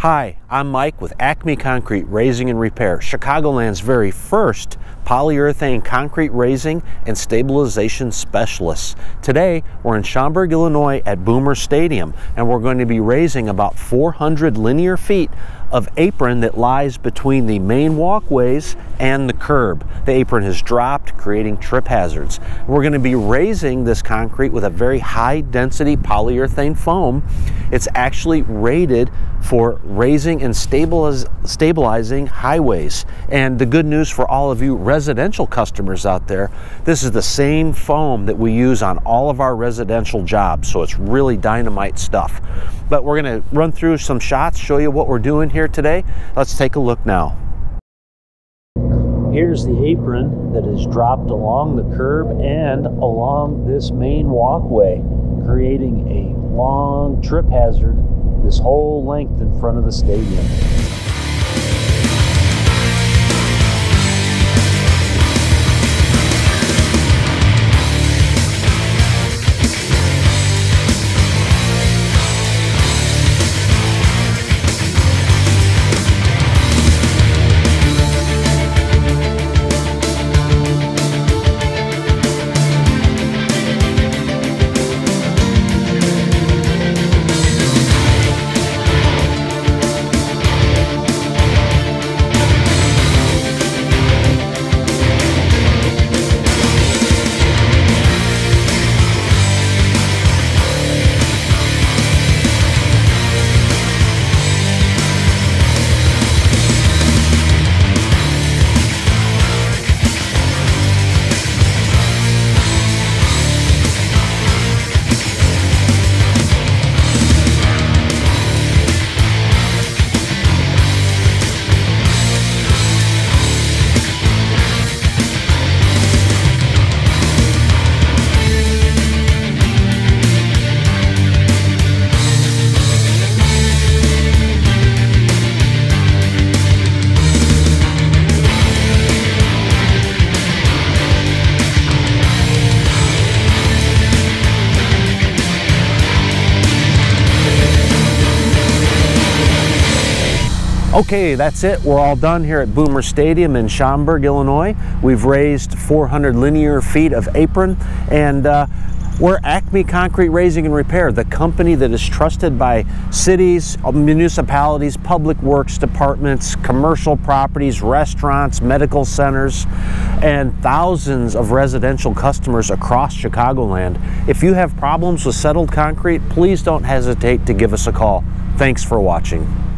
Hi, I'm Mike with Acme Concrete Raising and Repair, Chicagoland's very first polyurethane concrete raising and stabilization specialists. Today, we're in Schaumburg, Illinois at Boomers Stadium, and we're going to be raising about 400 linear feet of apron that lies between the main walkways and the curb. The apron has dropped, creating trip hazards. We're going to be raising this concrete with a very high density polyurethane foam. It's actually rated for raising and stabilizing highways. And the good news for all of you residential customers out there, this is the same foam that we use on all of our residential jobs, so it's really dynamite stuff. But we're going to run through some shots, show you what we're doing here today. Let's take a look now. Here's the apron that is dropped along the curb and along this main walkway, creating a long trip hazard this whole length in front of the stadium. Okay, that's it. We're all done here at Boomers Stadium in Schaumburg, Illinois. We've raised 400 linear feet of apron, and we're Acme Concrete Raising and Repair, the company that is trusted by cities, municipalities, public works departments, commercial properties, restaurants, medical centers, and thousands of residential customers across Chicagoland. If you have problems with settled concrete, please don't hesitate to give us a call. Thanks for watching.